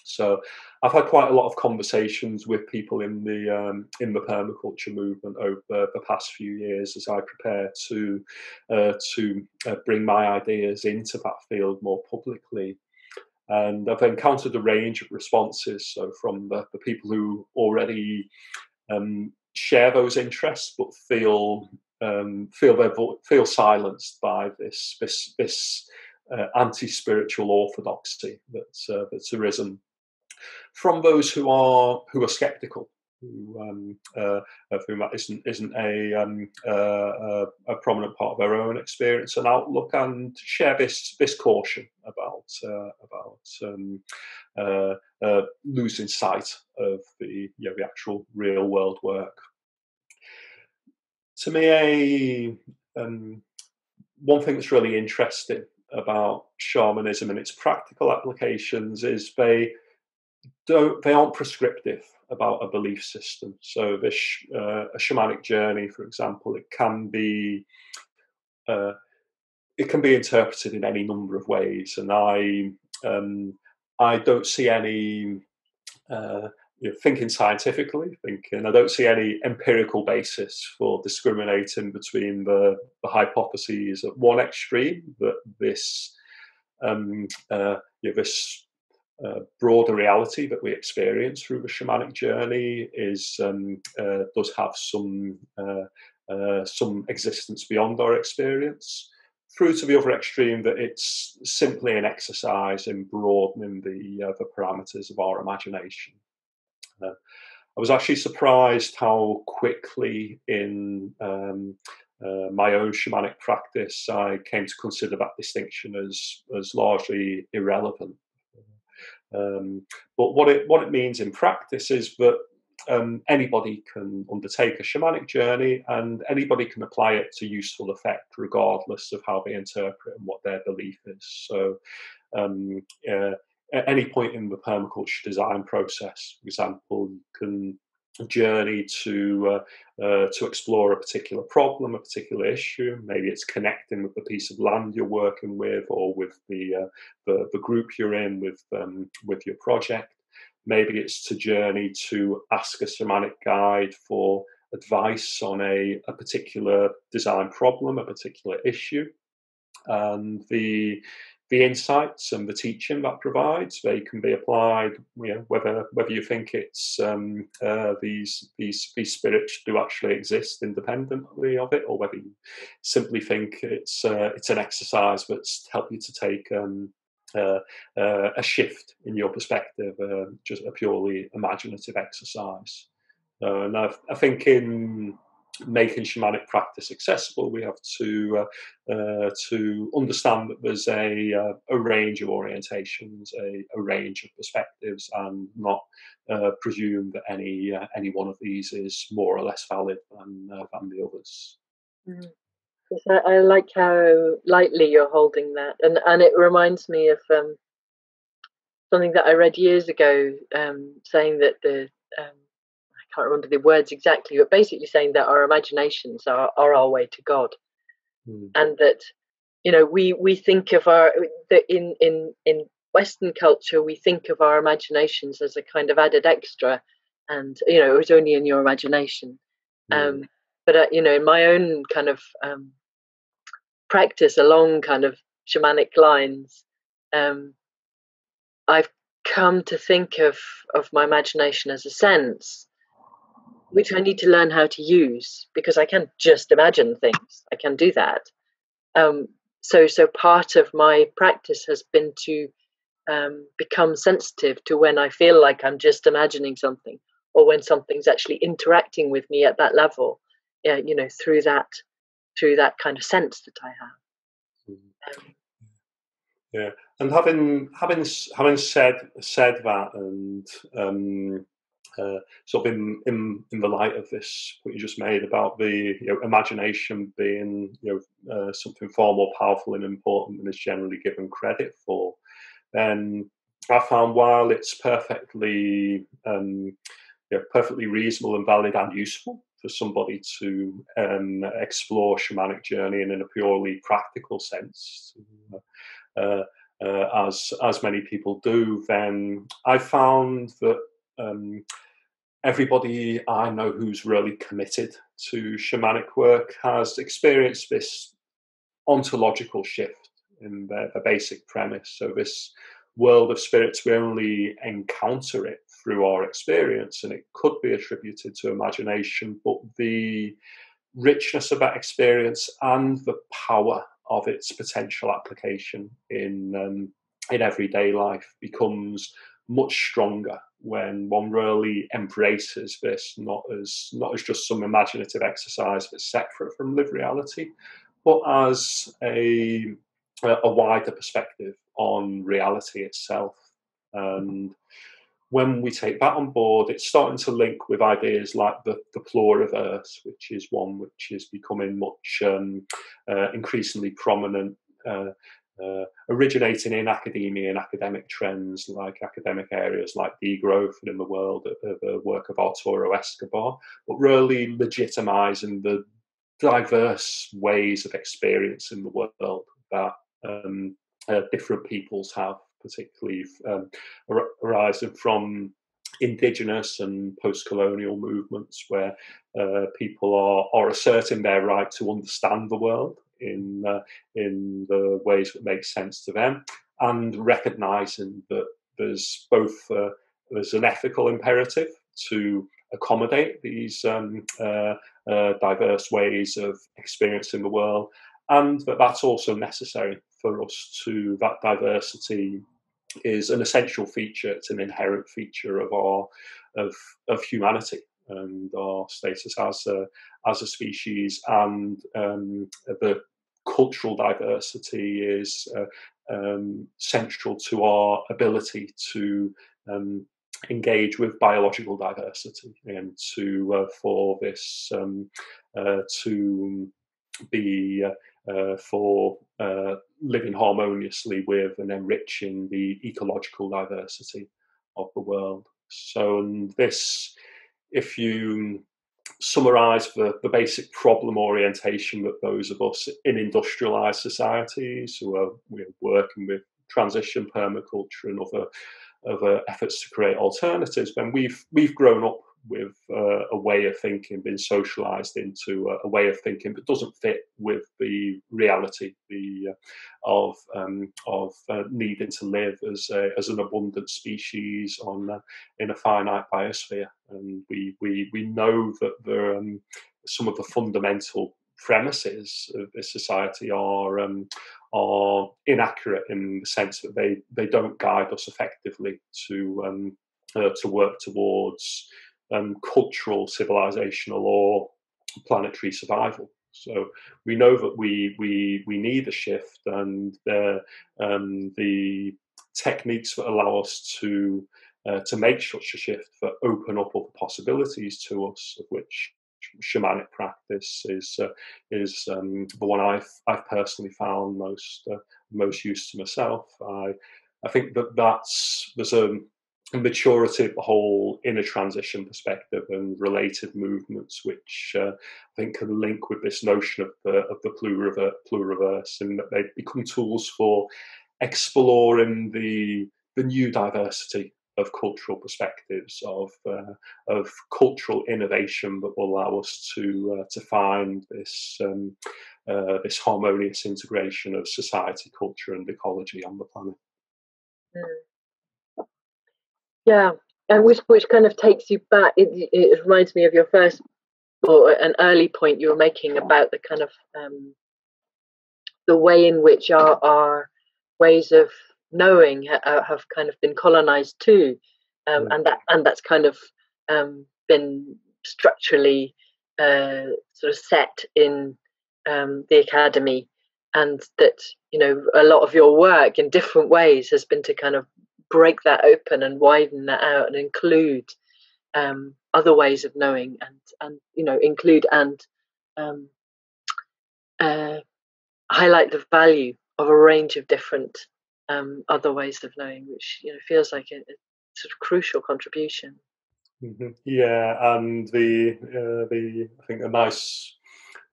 So I've had quite a lot of conversations with people in the um, in the permaculture movement over the past few years as I prepare to uh, to uh, bring my ideas into that field more publicly. And I've encountered a range of responses, so from the, the people who already um, share those interests but feel um, feel their feel silenced by this this this uh, anti-spiritual orthodoxy that's uh, that's arisen, from those who are who are sceptical, who um, uh, of whom that isn't isn't a, um, uh, a prominent part of their own experience and outlook, and share this this caution about uh, about um, uh, uh, losing sight of the you know, the actual real world work. To me, a um, one thing that's really interesting about shamanism and its practical applications is they don't they aren't prescriptive about a belief system. So this uh, a shamanic journey, for example, it can be uh, it can be interpreted in any number of ways, and I um, I don't see any uh, you know, thinking scientifically, thinking I don't see any empirical basis for discriminating between the, the hypotheses at one extreme, that this um, uh, you know, this Uh, broader reality that we experience through the shamanic journey is um, uh, does have some uh, uh, some existence beyond our experience, through to the other extreme that it's simply an exercise in broadening the uh, the parameters of our imagination. Uh, I was actually surprised how quickly in um, uh, my own shamanic practice I came to consider that distinction as as largely irrelevant. Um, but what it what it means in practice is that um, anybody can undertake a shamanic journey, and anybody can apply it to useful effect, regardless of how they interpret and what their belief is. So, um, uh, at any point in the permaculture design process, for example, you can journey to uh, uh, to explore a particular problem, a particular issue. Maybe it's connecting with the piece of land you're working with, or with the uh, the, the group you're in, with um, with your project. Maybe it's to journey to ask a shamanic guide for advice on a a particular design problem, a particular issue, and the. The insights and the teaching that provides, they can be applied. You know, whether whether you think it's um, uh, these these these spirits do actually exist independently of it, or whether you simply think it's uh, it's an exercise that's helped you to take um, uh, uh, a shift in your perspective, uh, just a purely imaginative exercise. Uh, and I've, I think in making shamanic practice accessible, we have to uh, uh, to understand that there's a uh, a range of orientations, a, a range of perspectives, and not uh, presume that any uh, any one of these is more or less valid than uh, than the others. Mm. Yes, I, I like how lightly you're holding that, and and it reminds me of um, something that I read years ago, um, saying that the um, can't remember the words exactly, but basically saying that our imaginations are, are our way to God. Mm. And that, you know, we we think of our that in in in Western culture we think of our imaginations as a kind of added extra, and you know, it was only in your imagination. Mm. Um, but uh, you know, in my own kind of um, practice along kind of shamanic lines, um, I've come to think of, of my imagination as a sense, which I need to learn how to use, because I can't just imagine things. I can do that. Um, so, so part of my practice has been to um, become sensitive to when I feel like I'm just imagining something, or when something's actually interacting with me at that level. Yeah, you know, through that, through that kind of sense that I have. Mm-hmm. um, yeah, and having having having said said that, and um, uh, sort of in, in in the light of this, what you just made about the you know, imagination being you know uh, something far more powerful and important than is generally given credit for, then I found while it's perfectly um, you know, perfectly reasonable and valid and useful for somebody to um, explore shamanic journey and in a purely practical sense, uh, uh, as as many people do, then I found that um, everybody I know who's really committed to shamanic work has experienced this ontological shift in their, their basic premise. So this world of spirits, we only encounter it through our experience, and it could be attributed to imagination, but the richness of that experience and the power of its potential application in um, in everyday life becomes much stronger when one really embraces this, not as not as just some imaginative exercise that's separate from lived reality, but as a a wider perspective on reality itself. And when we take that on board, it's starting to link with ideas like the, the plure of Earth, which is one which is becoming much um, uh, increasingly prominent, uh, uh, originating in academia and academic trends, like academic areas like degrowth and in the world of the work of Arturo Escobar, but really legitimising the diverse ways of experiencing the world that um, uh, different peoples have, particularly um, arising from indigenous and post-colonial movements where uh, people are, are asserting their right to understand the world in, uh, in the ways that make sense to them, and recognising that there's both uh, there's an ethical imperative to accommodate these um, uh, uh, diverse ways of experiencing the world, and that that's also necessary for us to, that diversity is an essential feature, it's an inherent feature of our of of humanity and our status as a as a species, and um, the cultural diversity is uh, um, central to our ability to um, engage with biological diversity, and to uh, for this um, uh, to be uh, uh, for uh, living harmoniously with and enriching the ecological diversity of the world. So, and this, if you summarise the, the basic problem orientation that those of us in industrialised societies who are we're working with transition permaculture and other, other efforts to create alternatives, then we've, we've grown up with uh, a way of thinking, being socialised into a, a way of thinking that doesn't fit with the reality the uh, of um, of uh, needing to live as a, as an abundant species on uh, in a finite biosphere. And we we we know that there um, some of the fundamental premises of this society are um, are inaccurate in the sense that they they don't guide us effectively to um, uh, to work towards Um, cultural, civilizational, or planetary survival. So we know that we we we need a shift, and uh, um, the techniques that allow us to uh, to make such a shift, that open up other possibilities to us, of which shamanic practice is uh, is um, the one I've I've personally found most uh, most used to myself. I I think that that's there's a maturity of the whole inner transition perspective and related movements, which uh, I think can link with this notion of the of the pluriverse, and that they become tools for exploring the the new diversity of cultural perspectives, of uh, of cultural innovation that will allow us to uh, to find this um, uh, this harmonious integration of society, culture, and ecology on the planet. Mm. Yeah, and which which kind of takes you back. It, it reminds me of your first or an early point you were making about the kind of um, the way in which our our ways of knowing ha have kind of been colonized too, um, mm. and that and that's kind of um, been structurally uh, sort of set in um, the academy. And that, you know, a lot of your work in different ways has been to kind of break that open and widen that out and include um, other ways of knowing and, and you know, include and um, uh, highlight the value of a range of different um, other ways of knowing, which, you know, feels like a, a sort of crucial contribution. Mm-hmm. Yeah, and the, uh, the, I think a nice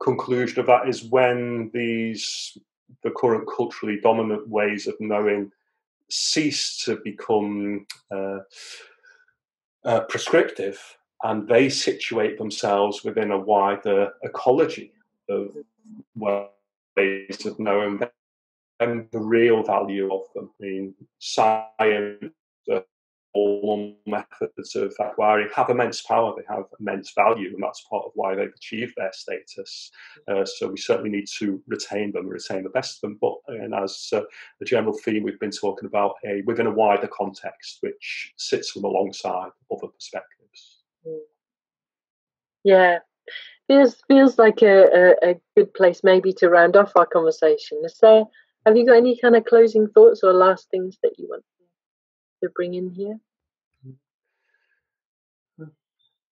conclusion of that is when these the current culturally dominant ways of knowing cease to become uh, uh, prescriptive, and they situate themselves within a wider ecology of ways of knowing, and the real value of them, I mean, science, uh, all methods of acquiring have immense power, they have immense value, and that's part of why they've achieved their status. Uh, so we certainly need to retain them, retain the best of them, but and as uh, the general theme we've been talking about, a, within a wider context which sits them alongside other perspectives. Yeah, feels, feels like a, a, a good place maybe to round off our conversation. Is there, have you got any kind of closing thoughts or last things that you want to bring in here?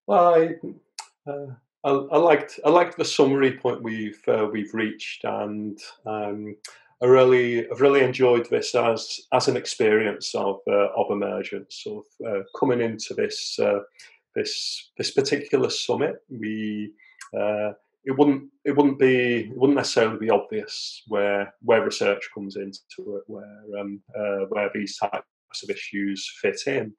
Well, I, uh, I, I liked I liked the summary point we've uh, we've reached, and um, I really I've really enjoyed this as as an experience of uh, of emergence, of uh, coming into this uh, this this particular summit. We uh, it wouldn't it wouldn't be it wouldn't necessarily be obvious where where research comes into it, where um, uh, where these types of issues fit in,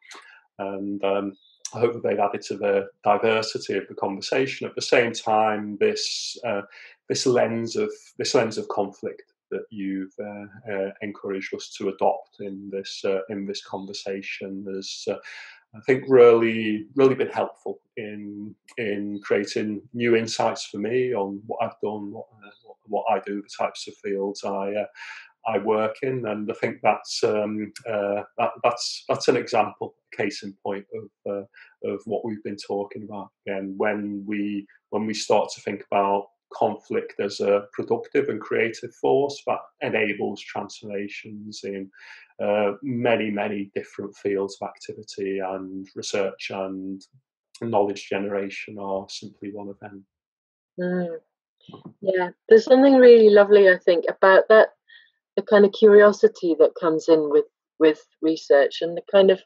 and um, I hope that they've added to the diversity of the conversation. At the same time, this uh, this lens of this lens of conflict that you've uh, uh, encouraged us to adopt in this uh, in this conversation has, uh, I think, really really been helpful in in creating new insights for me on what I've done, what uh, what I do, the types of fields I. Uh, I work in, and I think that's um, uh, that, that's that's an example, case in point, of uh, of what we've been talking about. Again, when we when we start to think about conflict as a productive and creative force, that enables transformations in uh, many many different fields of activity, and research and knowledge generation are simply one of them. Mm. Yeah, there's something really lovely, I think, about that. The kind of curiosity that comes in with with research, and the kind of,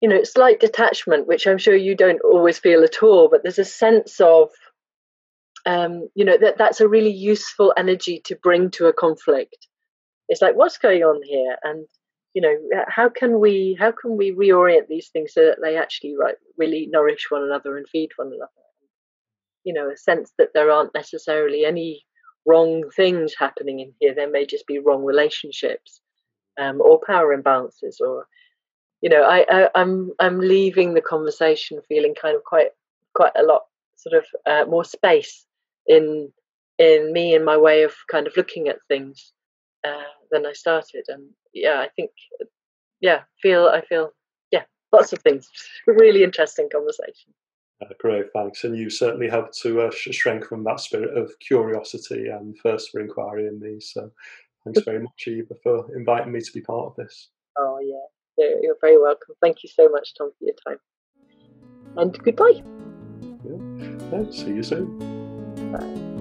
you know, slight detachment, which I'm sure you don't always feel at all, but there's a sense of um you know, that that's a really useful energy to bring to a conflict. It's like, what's going on here? And, you know, how can we how can we reorient these things so that they actually right really nourish one another and feed one another? You know, a sense that there aren't necessarily any wrong things happening in here. There may just be wrong relationships, um, or power imbalances, or, you know, I, I I'm I'm leaving the conversation feeling kind of quite quite a lot sort of uh, more space in in me and my way of kind of looking at things uh, than I started. And yeah, I think yeah, feel I feel yeah, lots of things. Really interesting conversation. Uh, great, thanks. And you certainly helped to uh, strengthen that spirit of curiosity and thirst for inquiry in me. So thanks very much, Eva, for inviting me to be part of this. Oh, yeah. You're very welcome. Thank you so much, Tom, for your time. And goodbye. Yeah. Yeah, see you soon. Bye.